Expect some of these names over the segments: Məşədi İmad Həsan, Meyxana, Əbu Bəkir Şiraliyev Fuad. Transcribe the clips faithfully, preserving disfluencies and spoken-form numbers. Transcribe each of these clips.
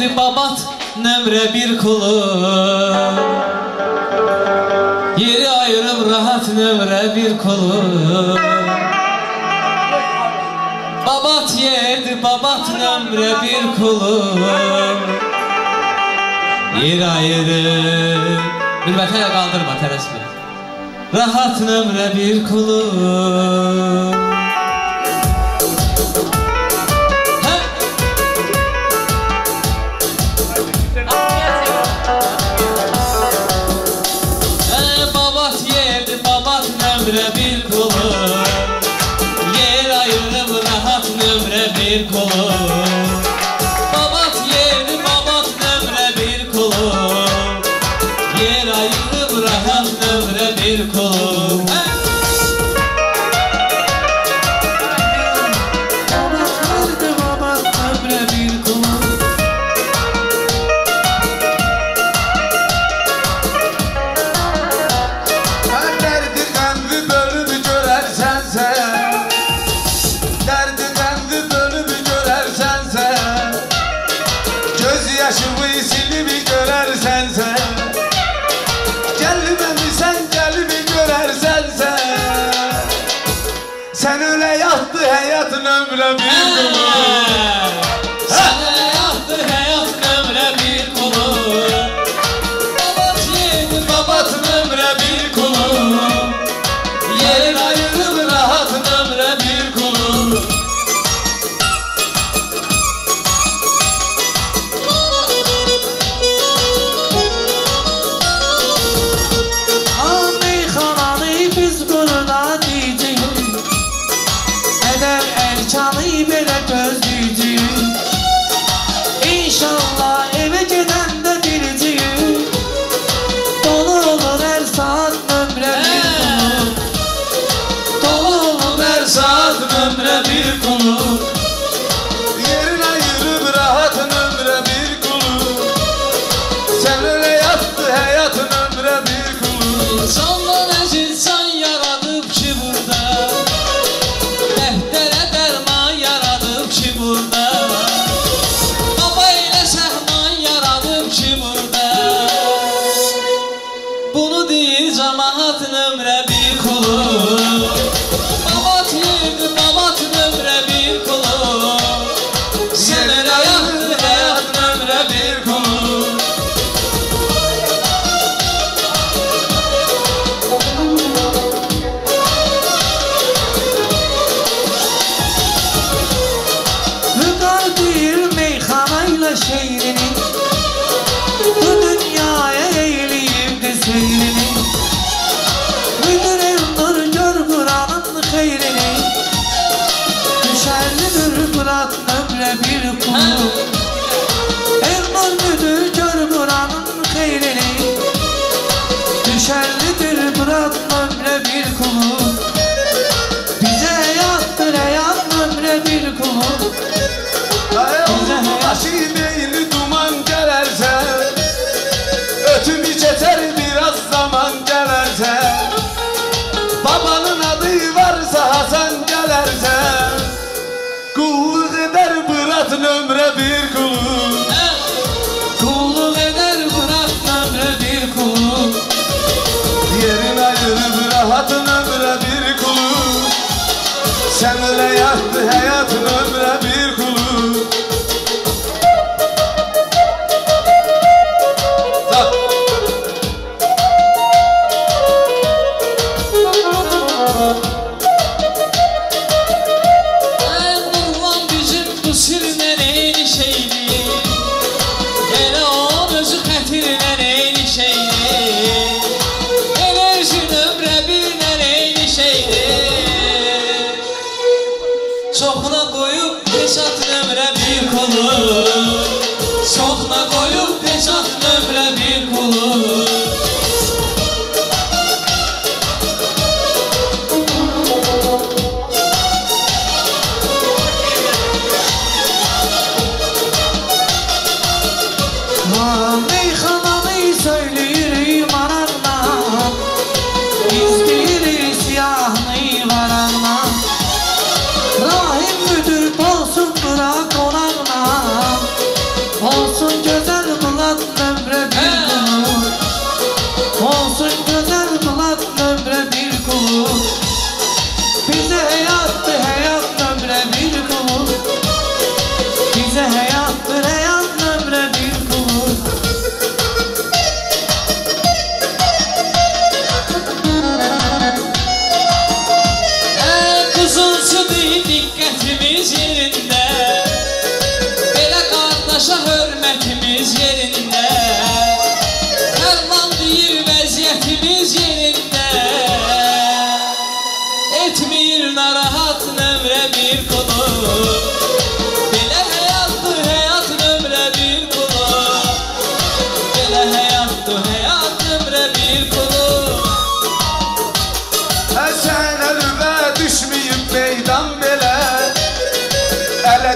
verdi babat nemre bir kulu. Yeri ayrım rahat nemre bir kulu. Babat yerdi babat nemre bir kulu. Yeri ayrım hürmetine kaldırma teresme. Rahat nemre bir kulu. Bir kulu yer ayrım rahat nömre bir kulu. Babat yeri babat nömre bir kulu. Yer ayrım rahat nömre bir kulu. Olsun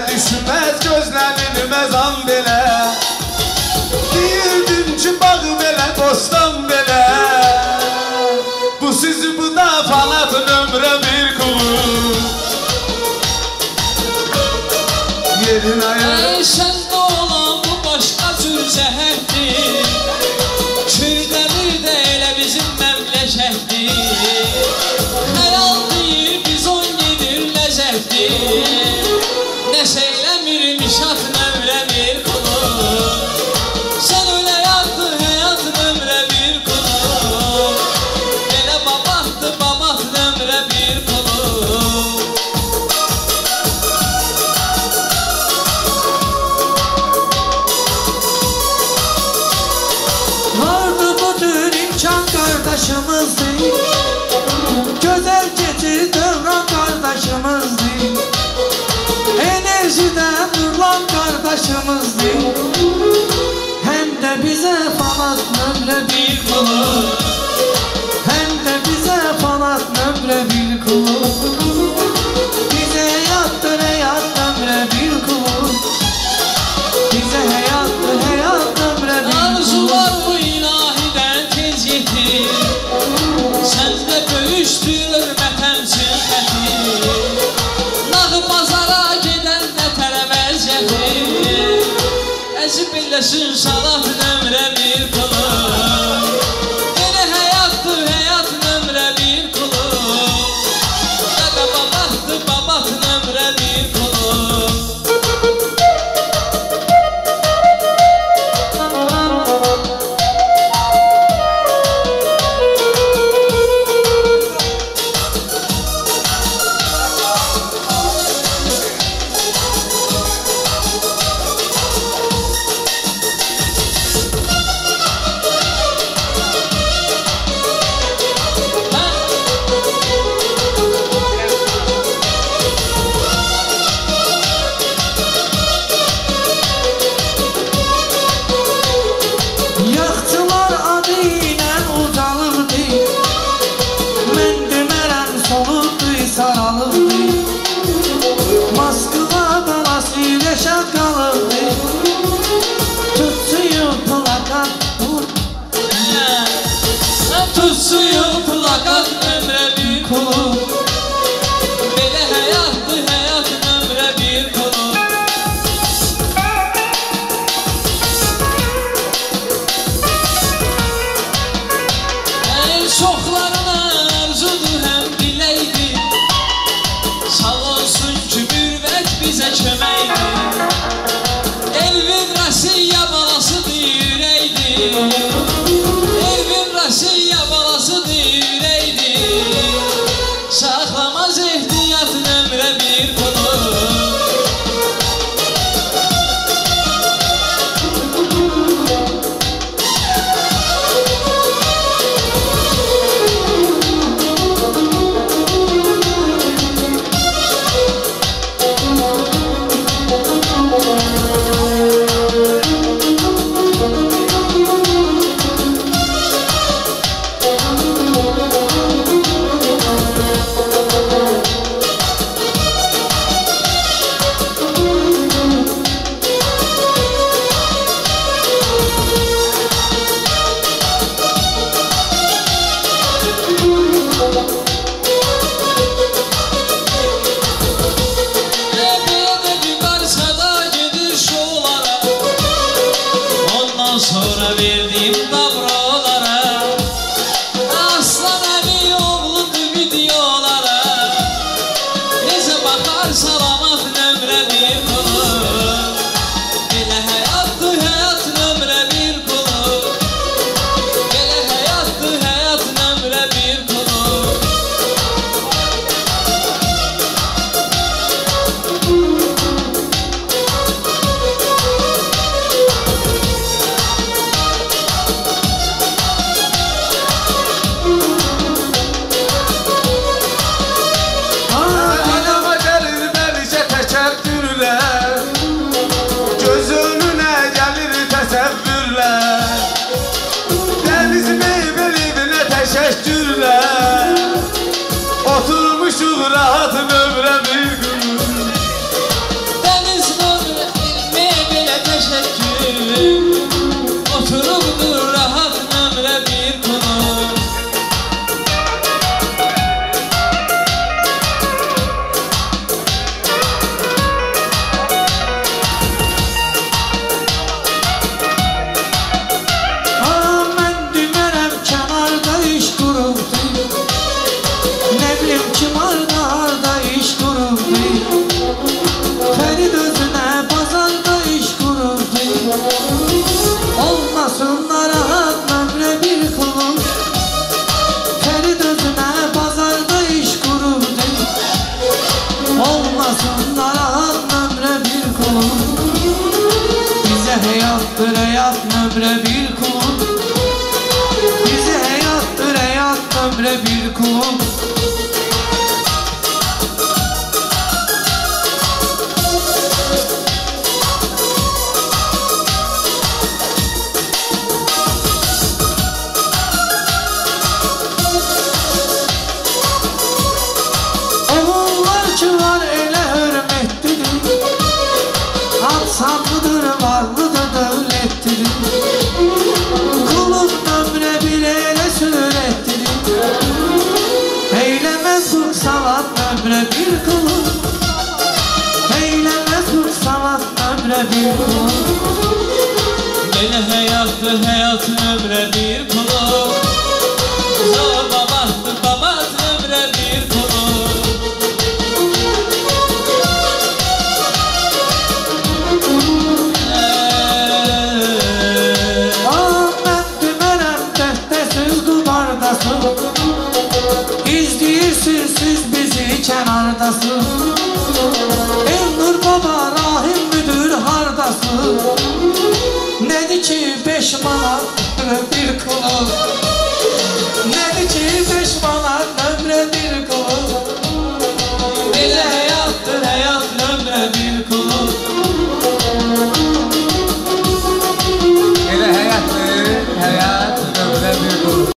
Düşmez gözlerin mezan bile, diyelim ki bağ bile, bostan bile. Bu sizi bu da falatın ömre bir kulu. Yerin ayağı Meyxana'da olan bu başka tür şehirdir. Kürde bir de elə bizim memleşekdir. Hayal değil biz on gedir ləzəkdir. Neşeylemir nişat ömre bir kulu. Sen öyle yaktın hayat ömre bir kulu. Ele babahtı babah ömre bir kulu. Vardı budur imkan kardeşimizdi. Güzel geçir devran kardeşimizdi. Enerjiden nurlan kardeşimizdi. Hem de bize fanat nömre bir kulu. Hem de bize fanat nömre bir kulu. Bize hayattır hayat nömre bir kulu. Bize hayattır hayat nömre bir kulu. Arzular bu ilahiden tez yetir. Sende bölüştür örmetem sünneti. Nağı pazara giden Əzib eləsin salat nömrə bir kulu. Elə həyatdır həyat nömrə bir kulu. Dədə babaqdır babaq nömrə bir kulu. hayat üreyat ömre bir kulum. Bizi hayat üreyat ömre bir kulum. Haklıdır, varlı da devlettir. Kulun ömre bileyle sürettir. Eylemez kul salat ömre bir kulun. Eylemez kul salat ömre bir kulun. Böyle hayattır hayat ömre bir kulun. Zor babahtır babat ömre bir kulun. Siz bizi kenardasın. El Nur Baba Rahim müdür hardasın. Nedi ki beş manat ömre bir kulun. Nedi ki beş manat ömre bir kulun. Dile hayattır hayat ömre bir kulun. Dile hayattır hayat ömre bir kulun.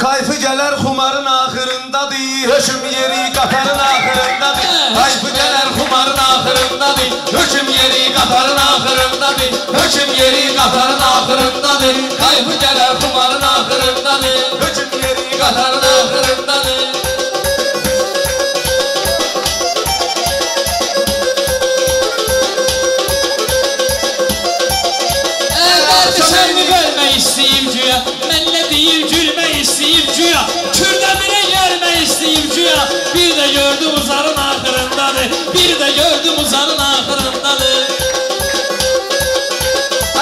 Kayfı gələr xumarın axırındadır, hökm yeri qatarın axırındadır. Kayfı gələr xumarın axırındadır, hökm yeri qatarın axırındadır. Hökm yeri qatarın axırındadır. Kayfı gələr xumarın axırındadır, hökm yeri qatarın axırındadır. Ey qardaşlarını görmək istəyim güya, mənlə deyil gülmək istəyim güya, kürdə birə gəlmək istəyim güya. Bir də gördüm uzarın axırındadır, bir də gördüm uzarın axırındadır.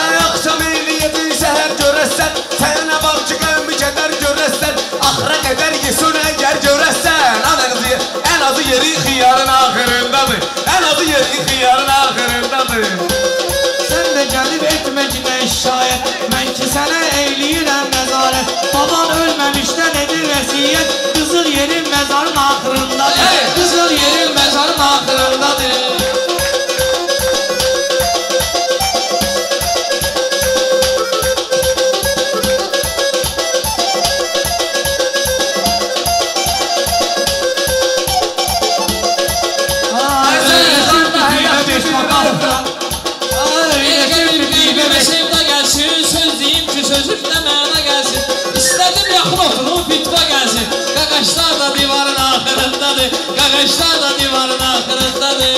Ay axşam eyni yedin səhər görəsən, sənə barcı qəvmi qədər görəsən, axıra qədər yesun əgər görəsən. Ən azı yeri xiyarın axırındadır, ən azı yeri xiyarın axırındadır. Gəlib etmək nə şayət, mən ki sənə eyliyirəm məzarət. Baban ölməmişdən edir vəsiyyət, qızıl yerin məzarın axırındadır, qızıl yerin məzarın axırındadır. Qaqaşlar da divarın axırındadır, qaqaşlar da divarın axırındadır.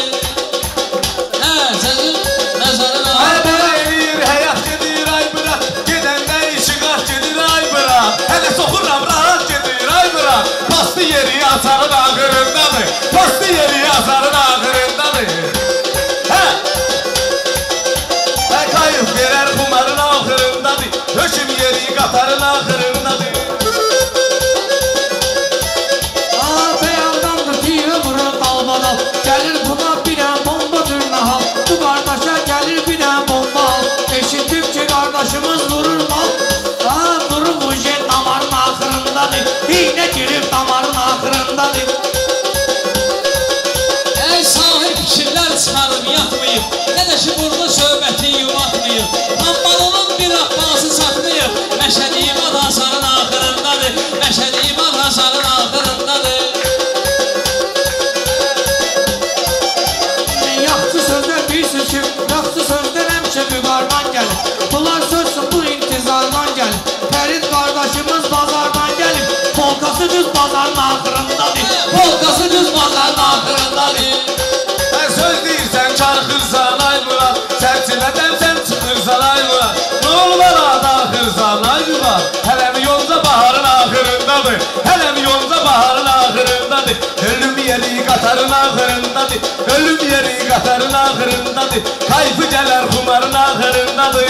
Hə, sözün məzarın axırındadır. Ay bura eləyir, həyat gedir, ay bura. Gedəndə işıqat gedir, ay bura. Hələ soxuram, rahat gedir, ay bura. Pastı yeri azarın axırındadır, pastı yeri azarın axırındadır. Hə, hə, qayıb verər xumarın axırındadır, hökm yeri qatarın axırındadır. Gəlir buna birən bomba dürnəhal, bu qardaşa gəlir birən bomba al. Eşitib ki qardaşımız durur mal, daha durur bu jen damarın axırındadır, iynə girib damarın axırındadır. Ey sahib fikirlər çıxarıb yatmayıb, nə də ki burada söhbətin yuvatmayıb. Hambalının bir abbası saxlayıb, Məşədi İmad Həsanın axırındadır, Məşədi İmad Həsanın axırındadır. Yaxşı sözdən həmşə vüqardan gəlir, bunlar sözsün bu intizardan gəlir. Fərid qardaşımız bazardan gəlir, polkası düz bazarın axırındadır, polkası düz bazarın axırındadır. Mən söz deyirsən çarxırsan ay Murad, sən çilədən sən çıxırsan ay Murad. Nə olurlar adı axırsan ay Murad, hələm yolda baharın axırındadır, hələm yolda baharın axırındadır. Ölüm yeri katarın ahırındadır. Ölüm yeri katarın ahırındadır. Kayfı geler kumarın ahırındadır.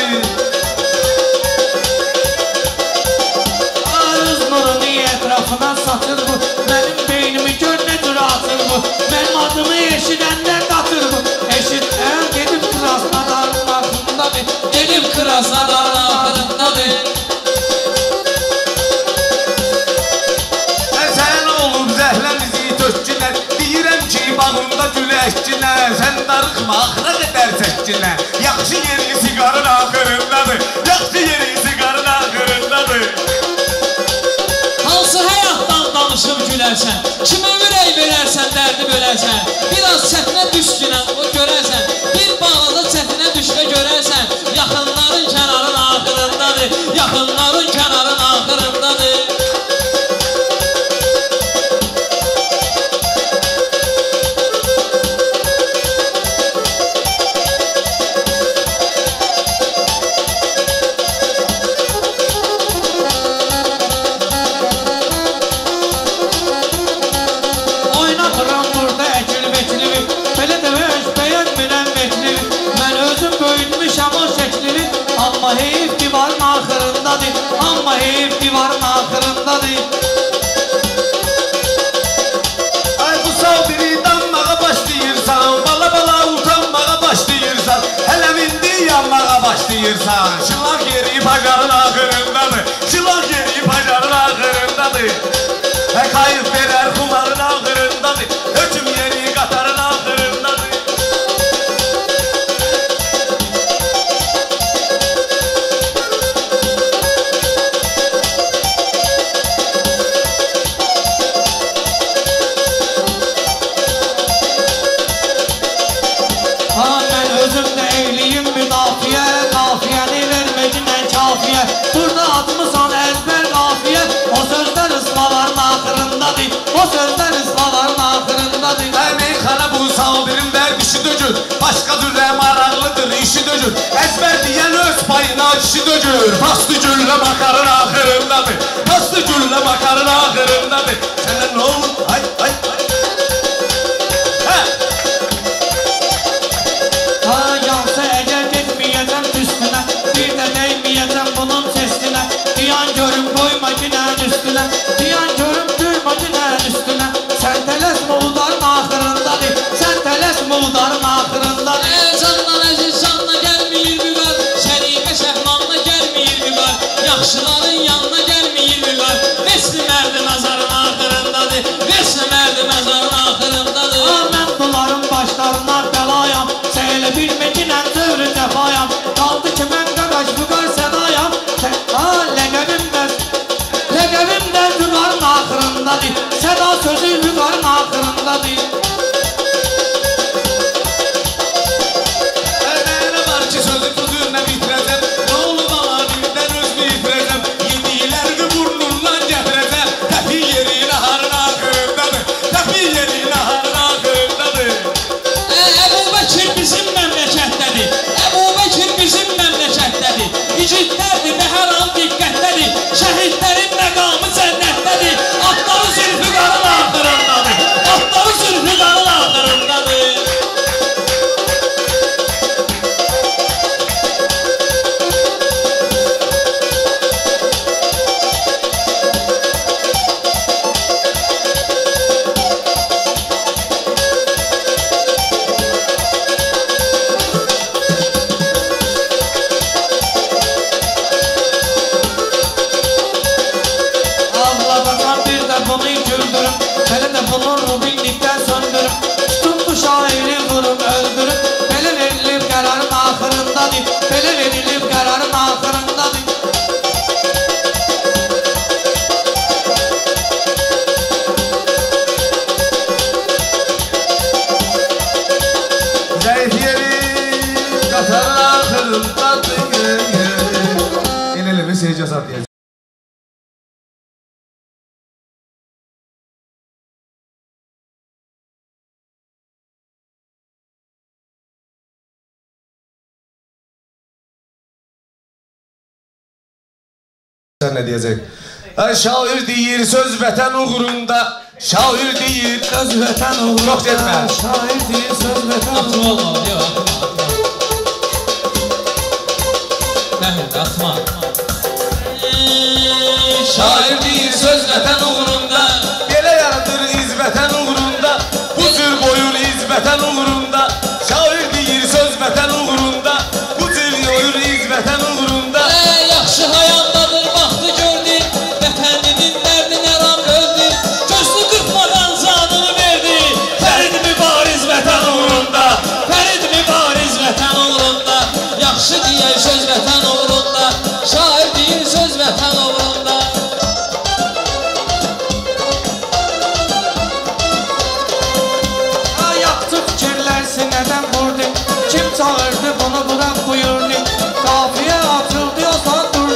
Arız nurunu etrafına saçır bu. Benim beynimi gör ne tür asır bu. Benim adımı eşidenler katır bu. Eşitler gelip krasna darın altındadır. Gelip krasna darın altındadır. Bağımda güləşçilər, sən darıxma, axıra qədər çəkçilər. Yaxşı yeri siqarın axırındadır, yaxşı yeri siqarın axırındadır. Hansı həyatdan danışıb gülərsən, kimi ürək verərsən, dərdi bölərsən. Biraz çətinə düşkünə görərsən, bir bağlı çətinə düşkə görərsən. Yaxınların kənarın axırındadır, yaxınların kənarın axırındadır. Amma hep divarın ahırındadır. Ay bu savbiri dammağa başlayırsan, bala bala utanmağa başlayırsan, hele bindi yanmağa başlayırsan. Şılak yeri pacarın ahırındadır, şılak yeri pacarın ahırındadır. He kayıp verer kumarın ahırındadır, ötüm yeri katarın ahırındadır. O sözler ısmaların ahırındadır. Ey Meyxana bu sabirin vermişi döcür. Başka türlü maraqlıdır işi döcür. Ezber diyen öz payına kişi döcür. Paslı gülle makarın ahırındadır. Paslı gülle makarın ahırındadır. Sene ne olur? Ay ay ay. He. Ha yansa eğer gitmeyeceğim üstüne. Bir de değmeyeceğim bunun sesine. Diyan görüp koyma günahın üstüne. Diyan görüp üstüne, sen telesme udarın ahırındadır, sen telesme udarın ahırındadır. Ey candan aziz canına gelmeyir mi var, şerike şehmanına gelmeyir mi var, yaxşıların yanına gelmeyir mi var, vesli merdi mezarın ahırındadır, vesli merdi mezarın ahırındadır. Ha mən bunların başlarına belayam, seyle bilmekinen zövrü defayam, kaldı ki mən qaqaş buqar sedayam, ləqəbim bəz, ləqəbim bəz udarın ahırındadır. Seda sözü hüdarın ahırındadır. Neyine var ki sözü kudurla bitireceğim. Ne olur bana birden özünü yitireceğim. Yediğilerdi burnundan getireceğim. Tepi yeri naharın ahırındadır. Tepi yeri naharın ahırındadır. Ebu Bekir bizim memlekettedir. Ebu Bekir bizim memlekettedir. İcitlerdir ve her an dikkattedir. Şehitlerin mekamı cennettedir. Atları sürüp hüdarın ahırındadır. Atları sürüp hüdarın ahırındadır. Belə verilib qərarın axırındadır. Zəif yeri qatarın axırındadır. El-elimi seyicəsat deyəcək. Sen ne diyecek? Şair deyir söz vətən uğrunda, Şair deyir söz vətən uğruna. Çox etmə. Şair deyir söz vətən uğruna. Nəhənd atma. Şair deyir söz vətən uğrunda, belə yaradır iz vətən uğrunda, bu cür qoyur iz vətən uğrunda. Şair deyir söz vətən uğrunda, bu cür qoyur iz vətən uğrunda. Yaxşı hayandadır vaxtı gördü, vətəninin dərdinə ram öldü, gözünü qırpmadan canını verdi. Fərid mübariz vətən uğrunda, Fərid mübariz vətən uğrunda, yaxşı deyir söz vətən uğrunda, şair deyir söz vətən uğrunda. Çağırdı bunu bırak buyurdu, kafiye açıldı o saat durdu.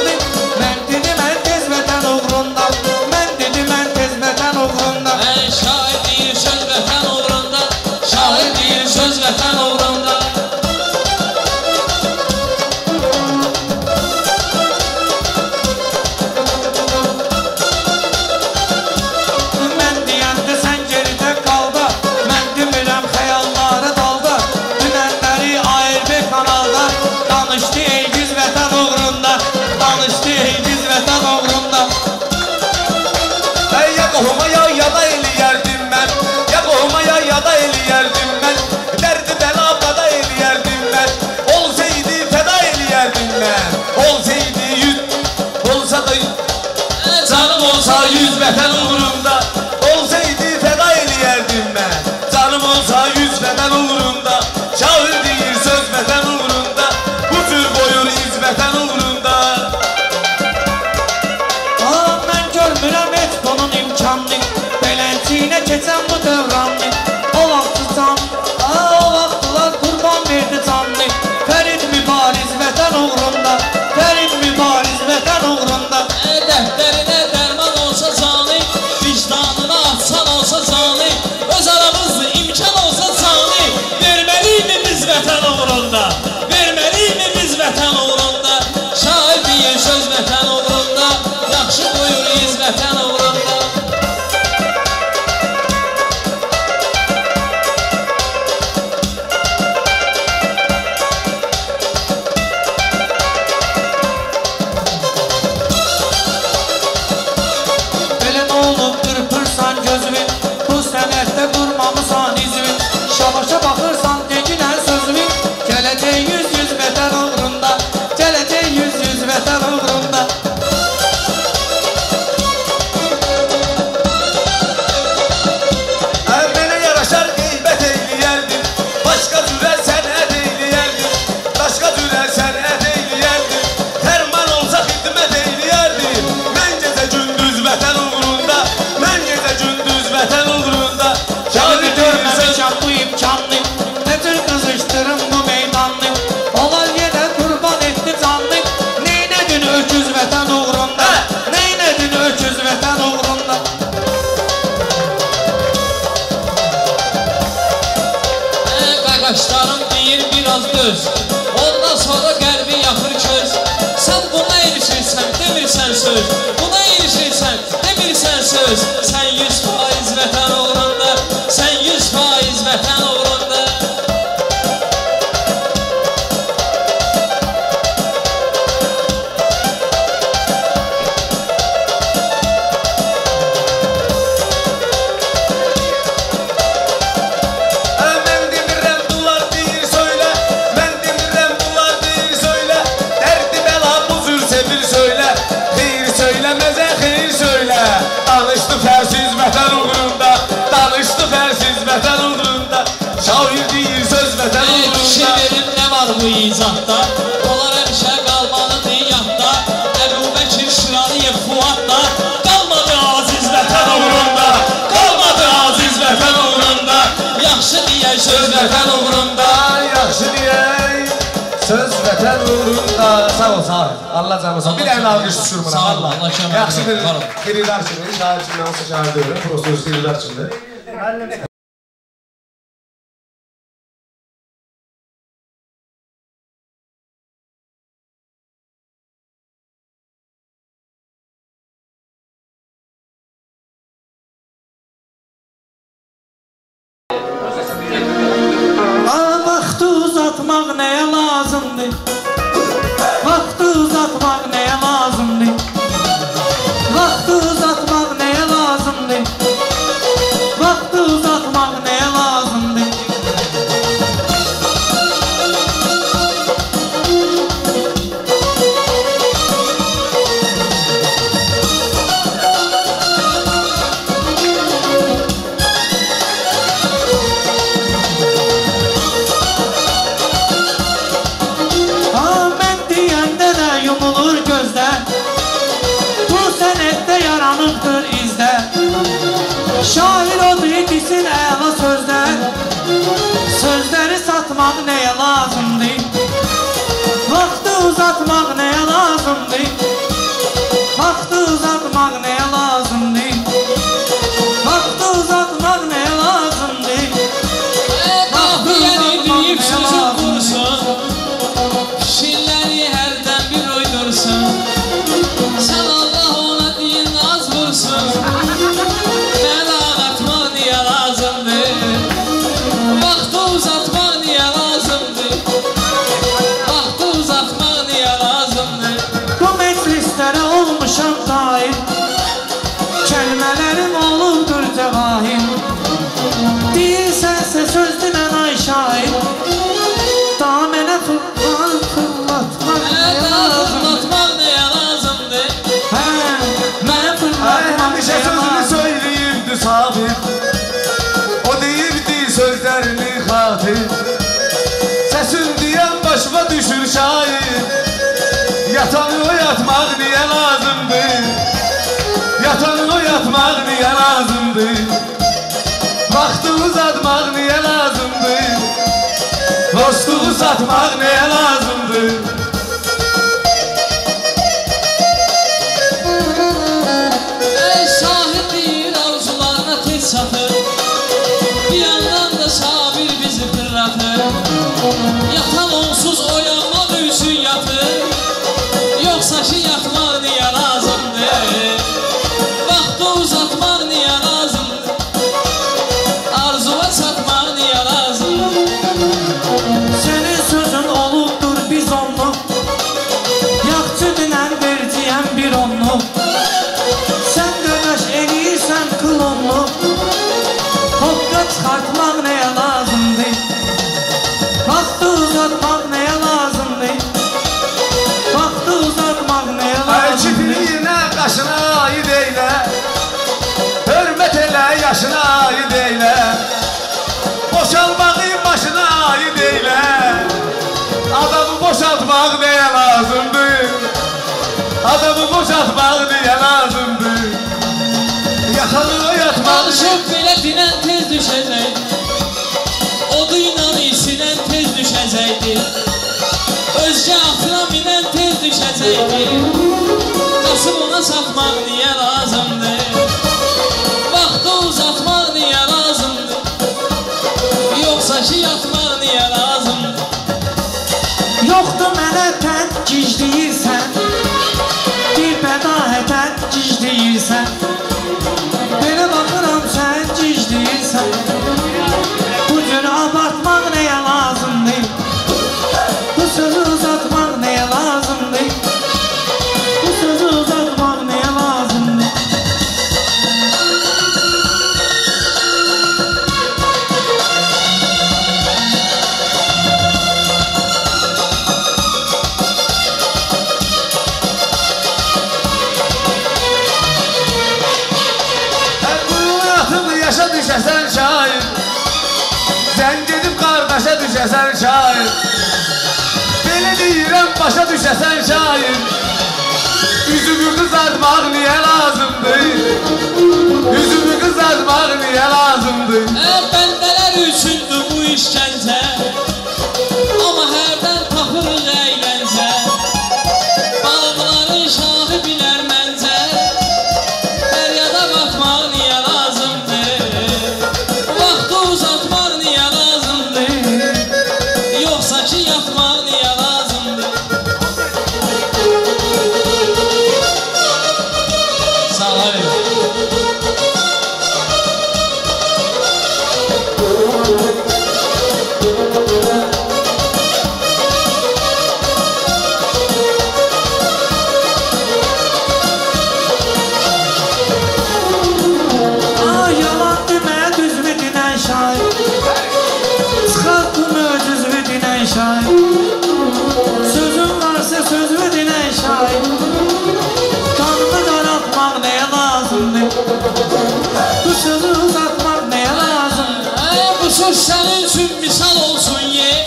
Ben dedim herkes veten uğrunda, ben dedim herkes veten uğrunda. Ey şair değil söz veten uğrunda, şair değil söz veten uğrunda. Ben diyende sen geride kaldı, ben demirem hayalları danıştı Eygiz vətən uğrunda, danıştı Eygiz vətən uğrunda. Ey ya qohuma ya ya da eliyərdim mən, ya qohuma ya ya da eliyərdim mən, dərdi bəla qada eliyərdim mən, olsaydı fəda eliyərdim mən, olsaydı yüz, olsa da yüz, canım olsa yüz vətən uğrunda, olsaydı fəda eliyərdim mən, canım olsa yüz vətən uğrunda. Şair deyir söz vətən uğrunda, vətən uğrunda. Ah, mən görmürəm et bunun imkanını, belənciyinə keçən bu dövranını. O vaxtı can, ah, o vaxtılar qurban verdi canını. Fərid mübariz vətən uğrunda, Fərid mübariz vətən uğrunda. Dərtlərinə dərman olsa canı, vicdanına açsan olsa canı, öz aramızda imkan olsa canı, verməliyik biz vətən uğrunda, verməliyik biz vətən uğrunda. Söz vətən uğrunda, yaxşı qoyur iz vətən uğrunda. Belə nə olub qırpırsan gözümü, bu sənətdə qurmamısan izimi, şavaşa baxırsan deginən sözümü, gələcək yüz yüz vətən uğrunda, gələcək yüz yüz vətən uğrunda. Qaşların deyir biraz döz, ondan sonra qəlbi yaxır köz. Sən buna erişirsən, demirsən söz, buna erişirsən, demirsən söz. Sən yüz faiz vətən uğrunda, sən yüz faiz vətən uğrunda. Danışdı fərsiz vətən uğrunda, danışdı fərsiz vətən uğrunda, şair deyir söz vətən uğrunda. Kişi verim nə var bu izahda, onlar həmişə qalmalıdır yadda, Əbu Bəkir Şiraliyev Fuadda, qalmadı aziz vətən uğrunda, qalmadı aziz vətən uğrunda. Yaxşı deyək söz vətən uğrunda, yaxşı deyək söz vətən uğrunda. Sağ ol, sağ ol. Allah canı sağ ol. Bir əlini alqış düşür buna. Sağ ol, Allah kəmə. Yaxşı bir xeyrilər kimi, şair kimi, hansı şair deyirəm, profesör xeyrilər kimi. uzatmak neye lazımdı? Vakti uzatmak neye lazımdı? Vakti uzatmak neye lazımdı? Vakti uzatmak neye lazımdı? Şair odur yetişsin ela sözler. Sözleri satmak neye lazımdı? Vakti uzatmak neye lazımdı? Vakti uzatmak neye lazımdı? Vakti uzatmak neye lazımdı? Vakti uzatmak neye lazımdı? Şilleri herden bir uydursun. Sen Allah ona deyin az vursun. Kelimelerim olurdur cevahir. Değilsense sözlü ben ay şair. Daha mene fırlatmak neye lazımdır? Neye lazımdı? Mene fırlatmak neye lazımdır? Sözünü söyleyirdi sabit. O deyirdi sözlerini hatir. Sesin diyen başıma düşür şair. Yatanı yatmak neye lazımdır? Yatanı yatmak niye lazımdı? Vakti uzatmak niye lazımdı? Dostluğu satmak niye lazımdı? Ey şahit değil arzularına tez satır. Bir yandan da sabir bizi fırlatır. Yatan onsuz oyanma büyüsün yatır. Yoksa ki yatmak niye lazımdı? Vakti uzatmak niye lazımdı? Arzula satmak niye lazımdı? Senin sözün oluktur biz onlu. Yakçı diner verciyen bir onlu. Sen gömeş eliyirsen kıl onlu. Hokka çıkartmak neye lazımdı? Vakti uzatmak neye lazımdı? Vakti uzatmak neye lazımdı? Çiftliğine kaşına ait eyle. Hürmet ele yaşına ait eyle. Boşalmağı başına ait eyle. Adamı boşaltmak neye lazımdı? Adamı boşaltmak neye lazımdı? Yatanı yatmak. Alışıp bile dinen tez düşecek. Oduyla isinen tez düşecekti. Özce aklına binen tez düşecekti. Kasım ona satmak niye lazımdı? Vakti uzatmak niye lazımdı? Yoksa ki yatmak niye lazımdı? Yoxdur mənə tət gicləyirsən. Bir bədahətət gicləyirsən. Belə baxıram sən gicləyirsən. Bu cür abartmaq nəyə lazımdı? Bu sözü uzatmaq nəyə lazımdı? Bu sözü uzatmaq nəyə lazımdı? Sən buyur atımı yaşa düşəsən şair. Sən gedib qardaşa düşəsən şair. Belə deyirəm başa düşəsən şair. Üzümü qızartmaq niyə lazımdı? Üzümü qızartmaq niyə lazımdı? Bəndələr üçündür bu işgəncə. Amma hərdən tapırıq əyləncə. Balıqların şahı bilər məncə. Dəryada batmaq niyə lazımdı? Vaxtı uzatmaq niyə lazımdı? Yoxsa ki yatmaq niyə lazımdı? Sağ olun. Müzik şahit. Sözün varsa sözümü dile şahit. Kanını karartmak neye lazımdır? Bu sözü uzatmak neye lazımdır? Bu söz senin için misal olsun ye.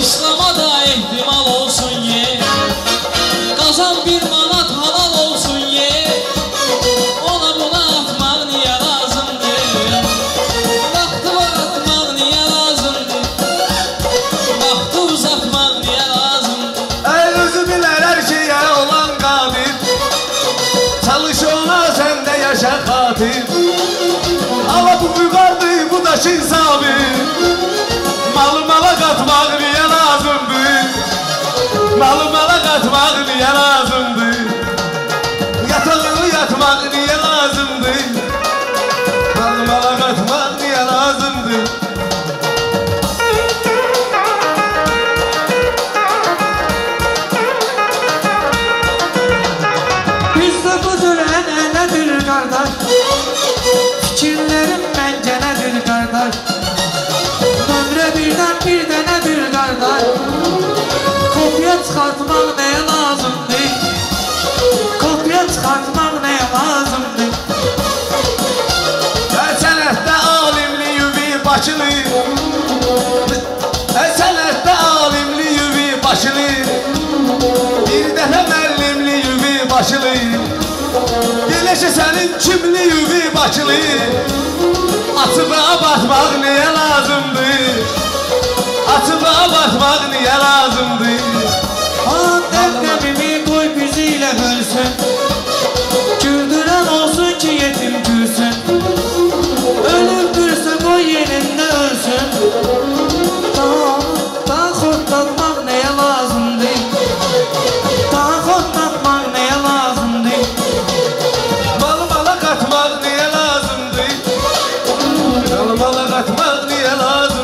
İslam'a da ihtimal olsun ye. Kazan bir manat halal olsun ye. Ona buna atmak niye lazımdır? Bahtı var atmak niye lazımdır? Bahtı uzatmak niye lazımdır? El özü bilen her şeye olan kadir. Çalış ona sen de yaşa katil. Ama bu yukarıdır bu taşın sabir. Malı mala katmak niye lazımdır? Malı mala katmak niye lazımdır? Yatağını yatmak niye lazımdır? Malı mala katmak niye lazımdır? Bizde budur en eledir kardeş. Fikirlerim bence nedir kardeş? Birden bir dene bir kardeş. Kopya çıkartmak neye lazımdı? Kopya çıkartmak neye lazımdı? Her senette alimli yüvi başını, her senette alimli yüvi başını, bir defa mellimli yüvi başını, gelişi senin kimli yüvi başını. Atıbığa basmak niye lazımdı? Atıbığa basmak niye lazımdı? Han depremimi koy biziyle ölsün. Güldüren olsun ki yetim gülsün. Ölüp dursa koy yerinde ölsün. Daha korklatmak neye lazımdı? Daha korklatmak neye lazımdı? Malı mala katmak niye lazımdı? Malı mala katmak niye lazımdı?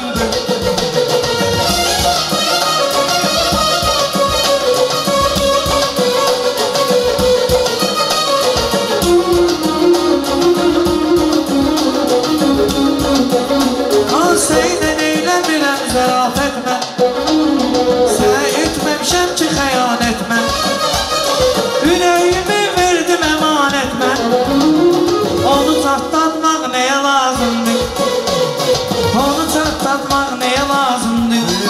Seyden eylemirəm zəraf etmə. Sənə etməmişəm ki xəyan etmə. Ürəyimi verdim əman etmə. Onu çatlatmaq nəyə lazımdır? Onu çatlatmaq nəyə lazımdır?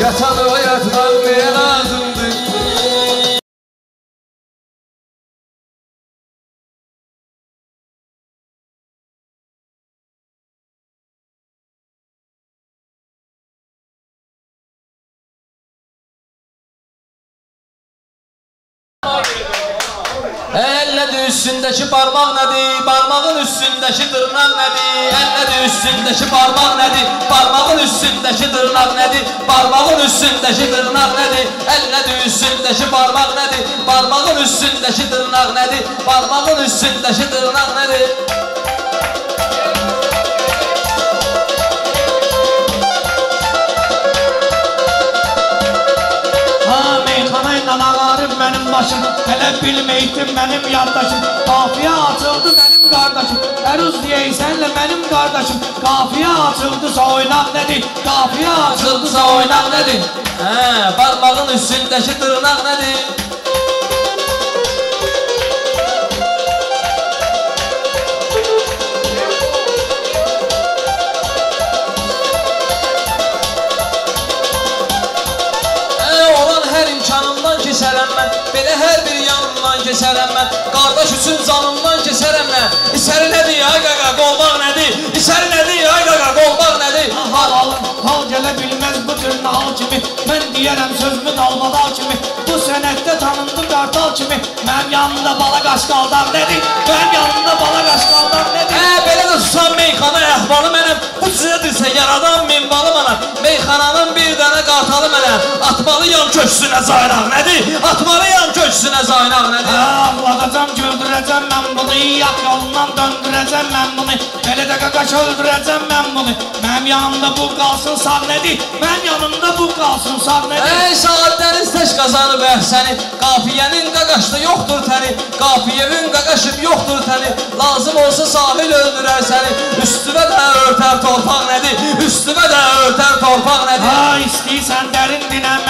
Yatanı o yatmaq nəyə lazımdır? Əllədir üstündəki barmaq nədir? Barmağın üstündəki dırnaq nədir? Əllədir üstündəki barmaq nədir? Barmağın üstündəki dırnaq nədir? Barmağın üstündəki dırnaq nədir? Əllədir üstündəki barmaq nədir? Barmağın üstündəki dırnaq nədir? Barmağın üstündəki dırnaq nədir? Mənim başım, hələ bilməydim mənim yardaşım. Qafiyə açıldı mənim qardaşım. Əruz deyəysənlə mənim qardaşım. Qafiyə açıldısa oynaq nədir? Qafiyə açıldısa oynaq nədir? Hə, barmağın üstündəki dırnaq nədir? Belə hər bir yanımdan keçərəm mən. Qardaş üçün canımdan keçərəm mən. İçəri nədir ya qaqa qolbaq nədir? İçəri nədir ya qaqa qolbaq nədir? Hal gələ bilməz bu türlü hal kimi. Mən deyərəm sözümün almadal kimi. Bu sənətdə tanındı qartal kimi. Mənim yanımda bala qaşqaldar nədir? Mənim yanımda bala qaşqaldar nədir? Hə, belə də susan meyxana əhvalı mənəm. Bu sizədirsə yaradan minvalı mənəm. Meyxananın bir dənə qartalı mənəm. Atmalıyam köksünə zaynaq nədir? Atmalıyam köksünə zaynaq nədir? Ağladacam, güldürəcəm mən bunu, yaqqalından döndürəcəm mən bunu, belə də qaqaş öldürəcəm mən bunu. Mənim yanımda bu qalsın sağ nədir? Mən yanımda bu qalsın sağ nədir? Ey saatlərin seç qazanıb əhsəni, qafiyənin qaqaşda yoxdur təni, qafiyəvin qaqaşıb yoxdur təni, lazım olsa sahil öldürər səni. Üstümə də örtər torpaq nədir? Üstümə də örtər torpaq nədir? Ha, istəyirsən dərin dinəməylə,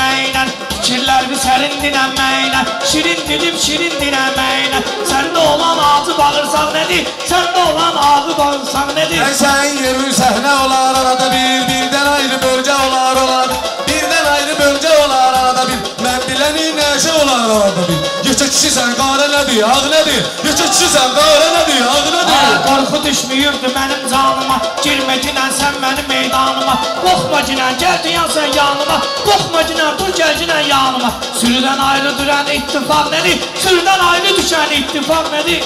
fikirlər bir sərin dinəməylə, şirin dilim şirin dinəməylə, səndə olan ağzı bağırsan nədir? Səndə olan ağzı bağırsan nədir? Ən sənin yerin səhnə olar arada bir, birdən ayrı bölgə olar olar, birdən ayrı bölgə olar arada bir, mən bilənin nəşə olar arada bir. Yekə kişisən qara nədir, ağ nədir? Yekə kişisən qara nədir, ağ nədir? Qorxu düşmüyürdü mənim canıma, girmə ginən sən mənim meydanıma, qoxma ginən, gəl duyan sən yanıma, qoxma ginən, dur gəl ginən yanıma. Sürüdən ayrı dürən ittifak nədir? Sürüdən ayrı düşən ittifak nədir?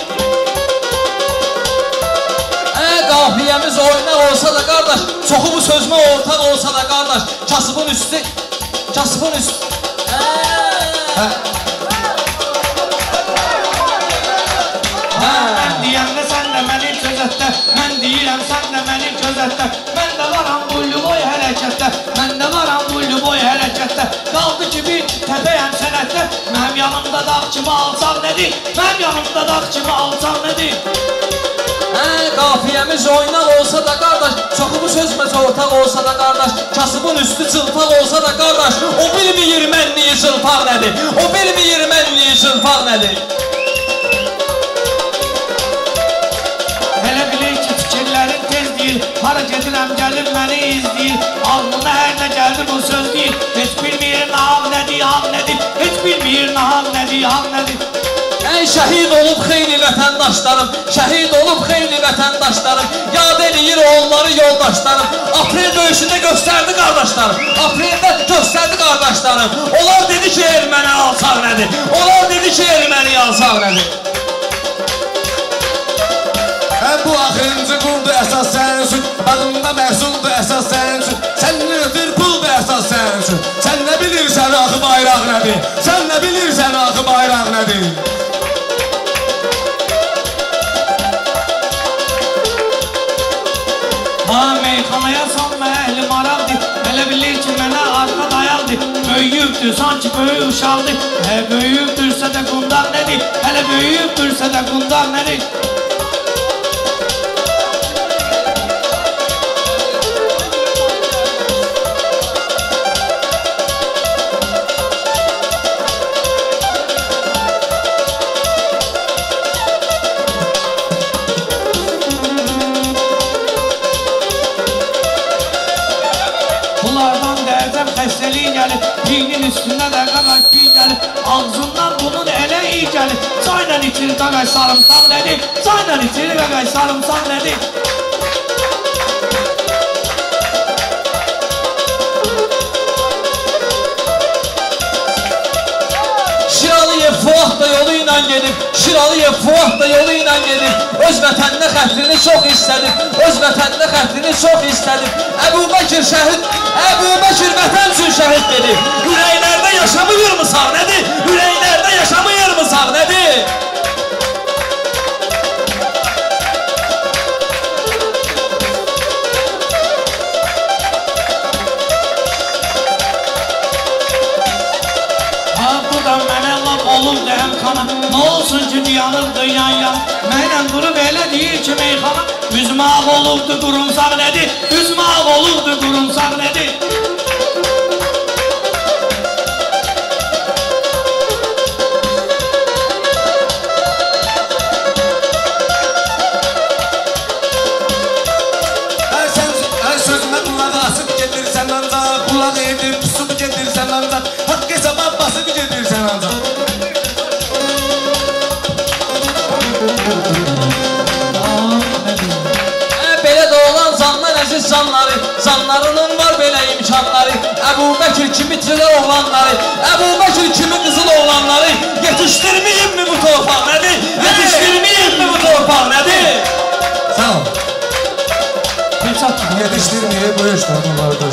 Qafiyəmiz oynaq olsa da qardaş, çoxu bu sözmə ortaq olsa da qardaş, kasıbın üstü, kasıbın üstü. Mən deyəndə sən də mənim gözətdə, mən deyirəm sən də mənim gözətdə, mən də varam bu lüboy hərəkətdə, mən də varam bu lüboy hərəkətdə, qaldı ki bir təpəyəm sənətdə, mənim yanımda dağ kimi alsaq nədir? Mənim yanımda dağ kimi alsaq nədir? Qafiyəmiz oynaq olsa da qardaş, çoxu bu sözməz ortaq olsa da qardaş, kasıbın üstü çılpaq olsa da qardaş, o bilmir mənliyi çılpaq nədir? O bilmir mənliyi çılpaq nədir? Hələ bilir ki, fikirlərin tez deyil, hara gedirəm gəlir məni izləyir, alnına hər nə gəldi bu söz deyil, heç bilmir nahaq nədir, haq nədir, heç bilmir nahaq nədir, haq nədir? Ey şəhid olub xeyli vətəndaşlarım, şəhid olub xeyli vətəndaşlarım, yad eləyir onları yoldaşlarım, aprel döyüşündə göstərdi qardaşlarım, apreldə göstərdi qardaşlarım, onlar dedi ki erməni alsaq nədir, onlar dedi ki erməni alsaq nədir? Həm bu axırıncı quldu əsas sənsin, bağında məhsuldu əsas sənsin, sənin ötür puldu əsas sənsin, sən nə bilirsən axı bayraq nədir, sən nə bilirsən axı bayraq nədir? Meyxanaya sanma əhli maraqdır, elə bilir ki mənə arqa dayaqdır, böyüyübdür sanki böyük uşaqdır, hələ böyüyübdürsə də qundaq nədir, hələ böyüyübdürsə də qundaq nədir? Üstündə də qəmək iyi gəlir, ağzından bunun elə iyi gəlir, çayla içir qəmək sarımsaq nədir, çayla içir qəmək sarımsaq nədir? Şiralıyev Fuat da yolu ilə gedib, Şiralıyev Fuat da yolu ilə gedib, öz vətəndə xətrini çox istədib, öz vətəndə xətrini çox istədib, Əbu Bəkir şəhid, Əbu Bəkir vətən üçün şəhid gedib, ürəklərdə yaşamıyor mu sağ nədir? Ürəklərdə yaşamıyor mu sağ nədir? Ha, bu da mənə laf olur dəyəm kana, nə olsun ki diyanırdı yan yan, mənə qurub elə deyir ki meyxana, üzmaq olubdu qurumsaq nədir? Üzmaq olubdu qurumsaq nədir? Zanlarının var belə imkanları, Əbu Bəkir kimi tilə oğlanları, Əbu Bəkir kimi qızıl oğlanları, yetişdirməyim mi bu torpaq nədir? Yetişdirməyim mi bu torpaq nədir? Sağ ol. Yetişdirməyib bu işlər bunları da.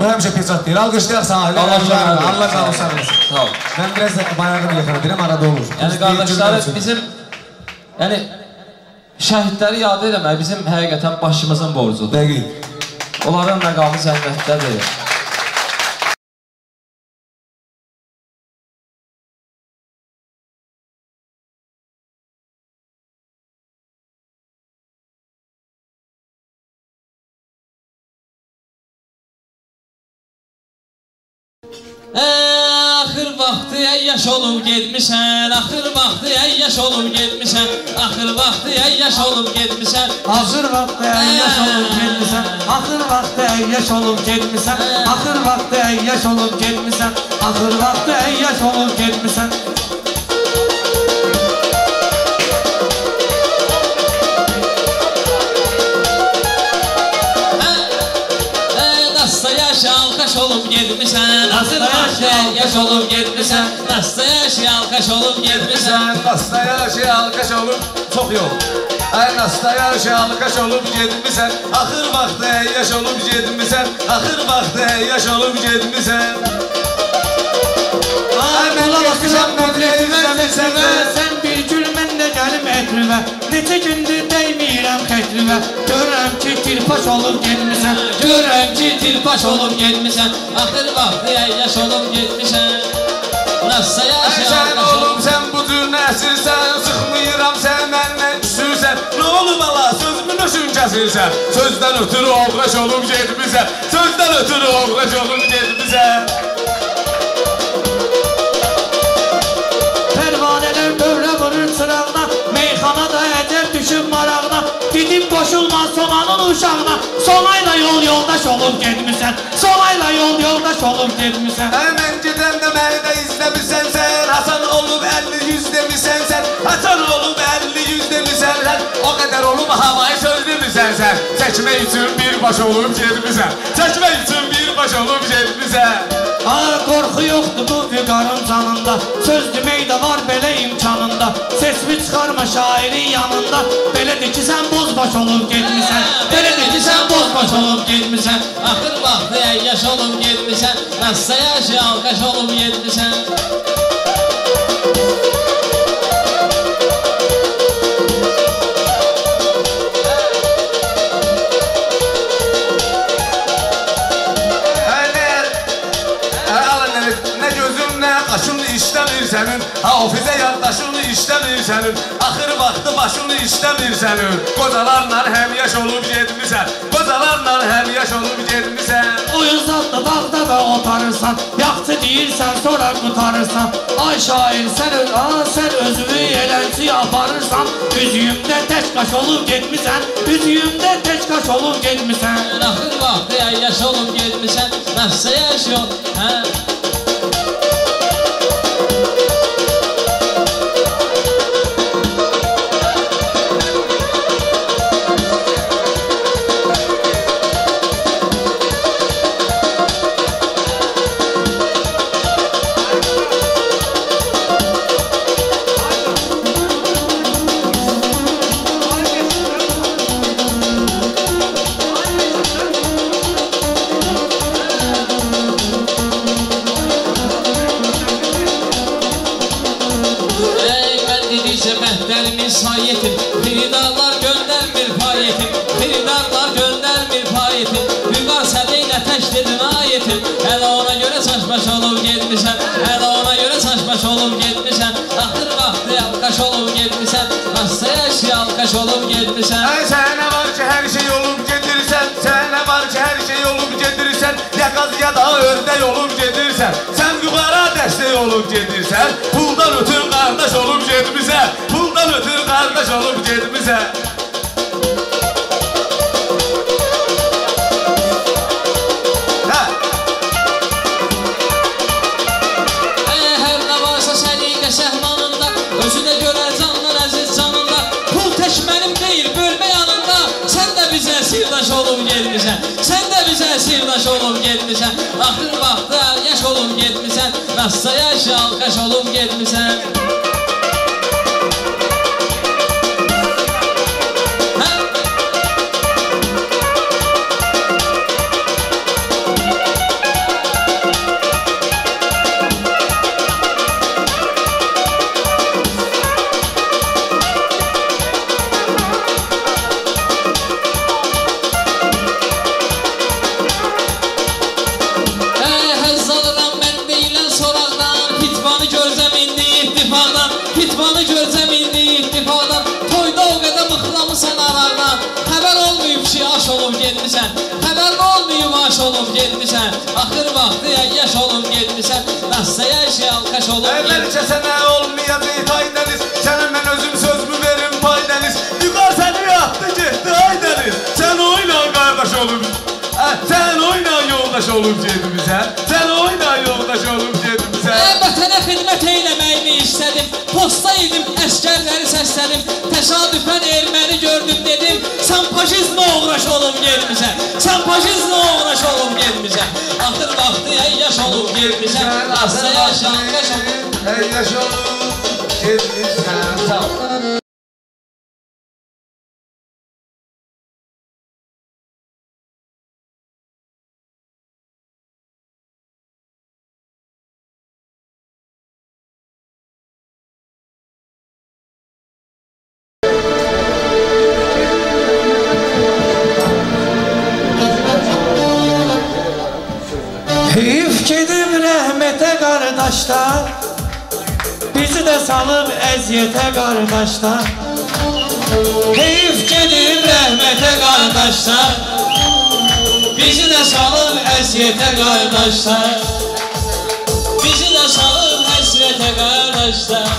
Böyümce pizzatlayın. Alkışlar sana. Allah razı olsun. Sağ ol. Ben biraz bayrağını getirdim, arada olur. Yani kardeşler bizim, yani şəhidləri yad eləmək bizim həqiqətən başımızın borcudur. Dəqiq. Onların məqamı zənnətdədir. Axır vaxtı ey yaş olub getmişən, axır vaxtı ey yaş olub getmişən, axır vaxtı ey yaş olub getmişən, axır vaxtı ey yaş olub getmişən, axır vaxtı ey yaş olub getmişən, axır vaxtı ey yaş olub getmişən, axır vaxtı ey yaş olub getmişən. Alkaş olup getmişen, nasıl yaşa alkaş olup getmişen, nasıl yaşa alkaş olup getmişen, nasıl yaşa alkaş olup çok yok. Ay nasıl yaşa alkaş olup getmişen, ahır vakti yaş olup getmişen, ahır vakti yaş olup getmişen. Ay ben alkışam nöbretimden sen bir gülmen de gelim etrime, neçe gündür deymirəm xetrime. Görürüm ki tilpaş olup getmişen, görürüm ki tilpaş olup getmişen, axır vaxtı yaş olup getmişen. Nasıl yaşayalım? Ay oğlum sen bu cür nəsilsən, sıxmıyıram sen məndən küsürsən. Ne olub Allah sözümün üçün kəsirsən, sözdən ötürü oğraş olup getmişen, sözdən ötürü oğraş olup getmişen. Meyxana da əcəb düşüb marağına, gidib qoşulmaz sonanın uşağına. Sonayla yol yoldaş olub getmişsən, sonayla yol yoldaş olub getmişsən. Mən gedəm də məni də izləmişsən sən, Hasan olub əlli yüz demişsən sən, Hasan olub əlli yüz demişsən sən, o qədər olub havayı söz demişsən sən. Çəkmək üçün bir baş olub getmişsən, çəkmək üçün bir baş olub getmişsən. Aa, korku yoktu bu fikarın canında, söz demeyi de var böyle imkanında. Sesimi çıkarma şairin yanında, böyle de ki sen bozbaş olup gitmişsen, böyle de ki sen bozbaş olup gitmişsen. Axır vaxtı ey yaş olup gitmişsen, nasıl yaşı alkaş olup gitmişsen. Sənin, ha ofizə yaddaşını işləmir sənin, axır vaxtı başını işləmir sənin. Qocalarla həmyaş olub getmişsən, qocalarla həmyaş olub getmişsən. Uyuz adlı dağda da otarırsan, yaxçı deyirsən sonra qutarırsan. Ay şair sən, öz, aa, sən özünü elənci aparırsan. Üzüyümdə tək qaş olub getmişsən, üzüyümdə tək qaş olub getmişsən. Axır vaxtı yaş olub getmişsən, nəfsə yaş yox, hə? Hələ ona görə saçbaş olub getmişəm, hələ ona görə saçbaş olub getmişəm. Axır vaxtı alqaş olub getmişəm, nasıl yaşa alqaş olub getmişəm. Sənə var ki hər şey olub gedirsən, sənə var ki hər şey olub gedirsən. Ya qaz ya da ördək olub gedirsən, sən qüvara dəstək olub gedirsən. Puldan ötür qardaş olub getmişəm, puldan ötür qardaş olub getmişəm. Sən də bizə sirdaş olub getmişsən, axır vaxtı yaş olub getmişsən, nasıl yaşa alqaş olub getmişsən. etmişsen, axır vaxtı yaş olum getmişsen, nassaya işe alkaş olum getmişsen. Evvelçe sənə olmayacaq Haydəniz, sənə mən özüm sözümü verim Haydəniz, yuqar səni yaxdı getdi Haydəniz, sən oyla qardaş olum, sən oyla yoldaş olum gedimizə, sən oyla yoldaş olum gedimizə. Vətənə xidmət eyləməyimi istədim, posta idim, əskərləri səslədim, təsadüfən erməni gördüm dedim, sən paşizmə uğraş olum gedimizə, sən paşizmə uğraş olum gedimizə, axır vaxtı ey yaş olum gedimizə, asla yaş alqaş olum. Ey yaş olum gedimizə. Gidim rəhmətə qardaşlar, bizi də salıb əziyyətə qardaşlar. Heyf gedim rəhmətə qardaşlar, bizi də salıb əziyyətə qardaşlar. Bizi də salıb həsrətə qardaşlar.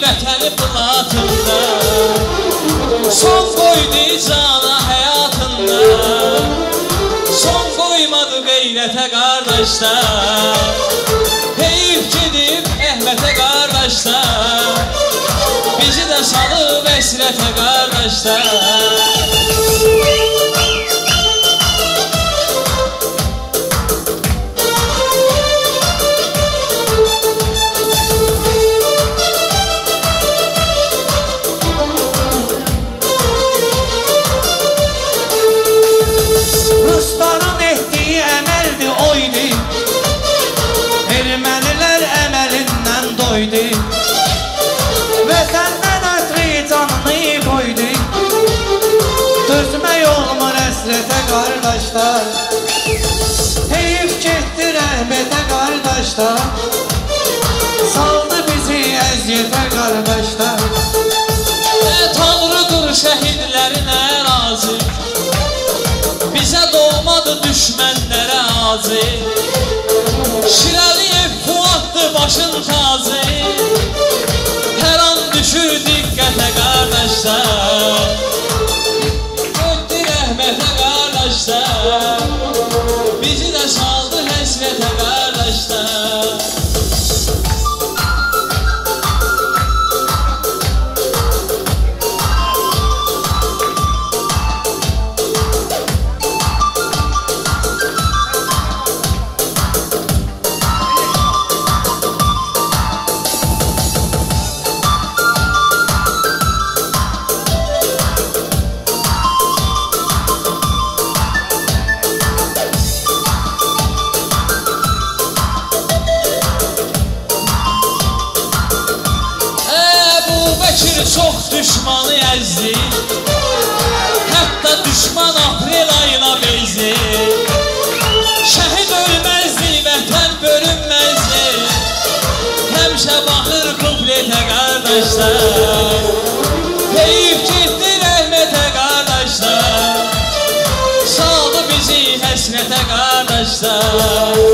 Vətəni platında, son qoydu cana həyatında, son qoymadı qeyrətə qardaşlar. Heyif gedib Əhmətə qardaşlar, bizi də salıb əsrətə qardaşlar. Heyif getdi rəhmətə qardaşlar, saldı bizi əziyyətə qardaşlar. Tanrıdır şəhidlərinə razı, bizə doğmadı düşmənlərə azı. Şirəliyev Fuaddı başın tazı, hər an düşür diqqətə qardaşlar. Getdi rəhmətə qardaşlar, bizi də saldı həsrətə qardaşlar. Düşmanı əzdi, hətta düşman aprel ayına bezdi. Şəhid ölməzdi, vətən bölünməzdi, həmşə baxır qübrətə qardaşlar. Heyif getdi rəhmətə qardaşlar, saldı bizi həsrətə qardaşlar.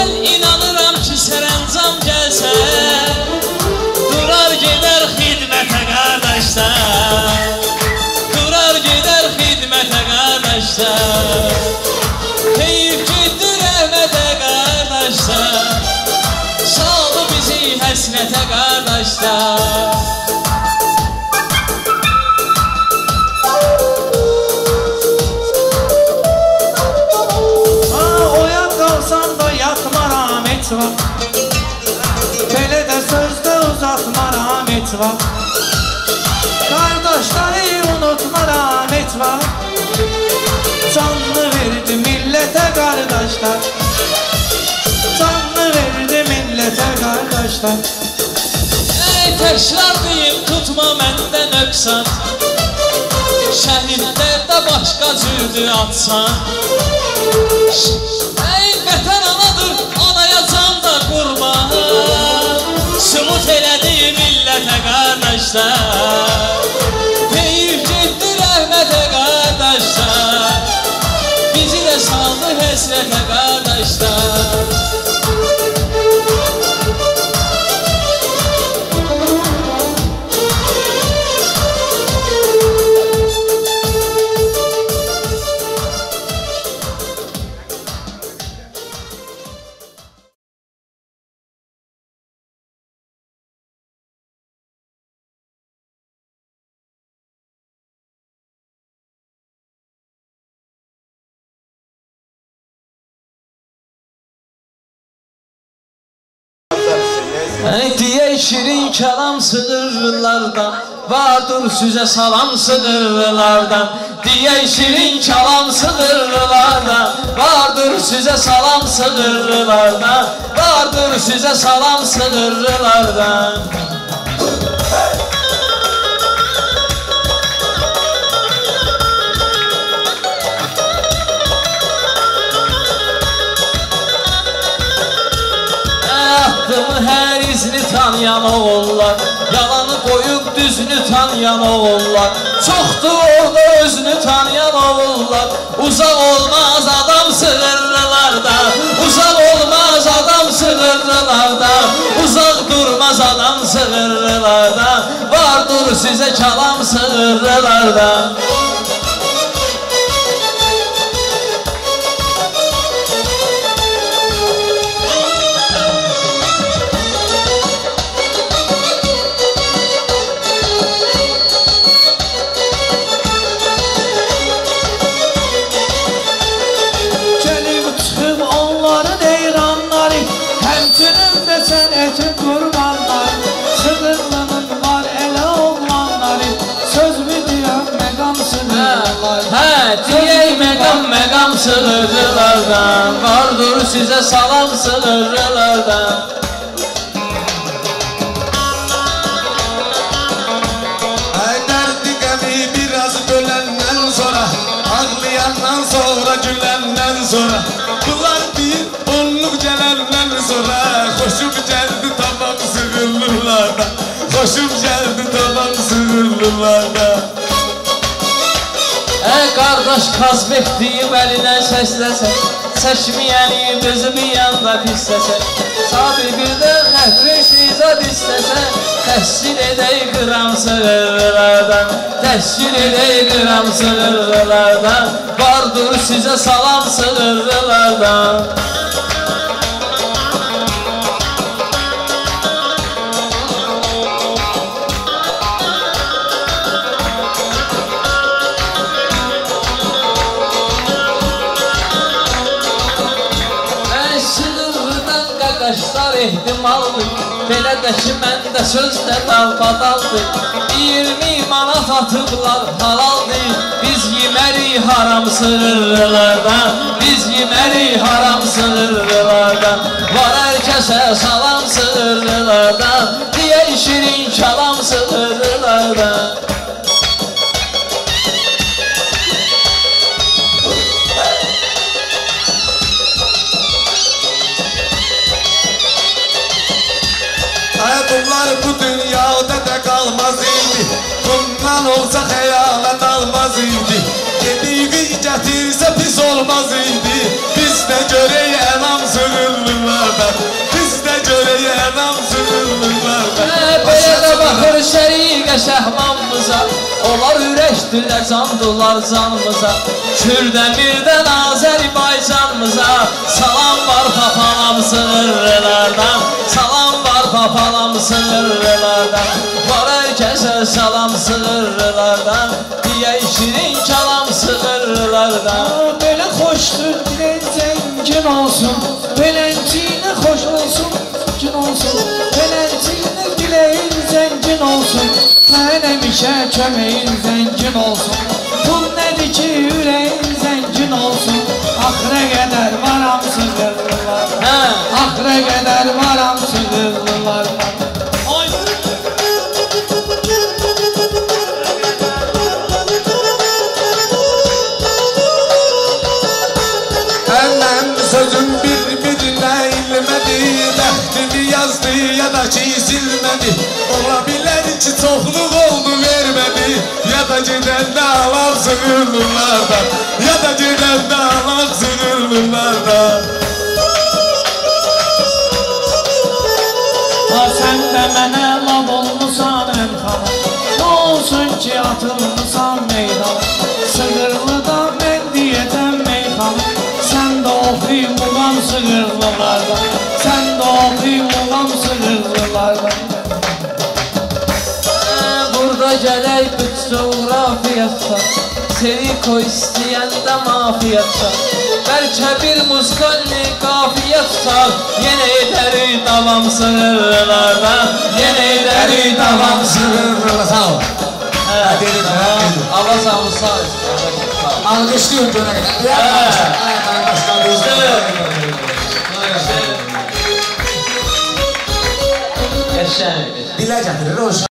El inanıram ki sərəncam gəlsə, durar gedər xidmətə qardaşlar, durar gedər xidmətə qardaşlar, heyif getdi rəhmətə qardaşlar, saldı bizi həsrətə qardaşlar. Belə də sözdə uzatma rahmet var, kardeşleri unutma rahmet var, canını verdi millete kardeşler, canını verdi millete kardeşler. Ey teşrarlıyım tutma məndən öksan, şəhidlərdə başqa cürdü atsan. Ey vətən anadır, anaya can da qurban, sümut elədi millətə qardaşlar, heyif getdi rəhmətə qardaşlar, bizi də saldı həsrətə qardaşlar. Diye şirin kelam sığırlardan, vardır size salam sığırlardan. Diye şirin kelam sığırlardan, vardır size salam sığırlardan, vardır size salam sığırlardan. Tanıyan oğullar, yalanı koyup düzünü tanıyan oğullar, çoxdu orada özünü tanıyan oğullar. Uzaq olmaz adam sığırlılarda, uzaq olmaz adam sığırlılarda, uzaq durmaz adam sığırlılarda, vardır sizə kalam sığırlılarda. Məqam sığırlardan, vardır sizə salam sığırlardan. Ay dərdi qəmi biraz böləndən sonra, ağlayandan sonra, güləndən sonra, bunlar deyil onluq gələndən sonra, xoşum gəldi tamam sığırlardan, xoşum gəldi tamam sığırlardan. Ey qardaş Kazbek deyib əlinə səsləsən, çəkməyənim özümü yanına pisləsən, sabir bir də xəbri şizad istəsən, təhsil edək qıram sığırlardan, təhsil edək qıram sığırlardan, vardır sizə salam sığırlardan. Belə də ki, məndə söz də dalbadaldır, iyirmi manat atıblar halaldır, biz yemərik haram sığırlardan, biz yemərik haram sığırlardan, var hər kəsə salam sığırlardan, deyə şirin kəlam sığırlardan. Bunlar bu dünyada da kalmaz idi, bundan olsa heyalet almaz idi, yediği getirse pis olmaz idi, biz ne görürüz Necə şəhmanımıza, onlar ürəkdülər, candılar canımıza. Kürdən birdən Azərbaycanımıza, salam var papalam sınırlardan, salam var papalam sınırlardan. Var ərkəsə salam sınırlardan, deyək şirin kalam sınırlardan. Belə xoşdur, bilən zəngin olsun, belənciyinə xoş olsun, gün olsun, belənciyinə diləyin zəngin olsun, mənəmişə köməyin zəngin olsun. Pul nədir ki, ürəyin zəngin olsun, axıra qədər varam sığırlarla, axıra qədər varam sığırlarla. Çizilmedi, olabilen ki çokluk oldu vermedi, ya da giden de ağlar sığırlardan, ya da giden de ağlar sığırlardan. Ha sen de mene lav olmuşsan Erkan'a, ne olsun ki atılmışsan meydana, sığırlı da ben diyeten Meyxana, sen de okuyum ulan sığırlılardan, sen de okuyum ulan sığırlılardan. Burada gələk büt coğrafiyatda, seni koy istəyəndə mafiyatda, bəlkə bir muskalli qafiyatda, yenə edəri davam sınırlarda, yenə edəri davam sınırlarda. Sağ ol. Allah sağ olun, sağ olun. Alqışlıyım dönə qədər. Üzdür. Diləcədir, roşan.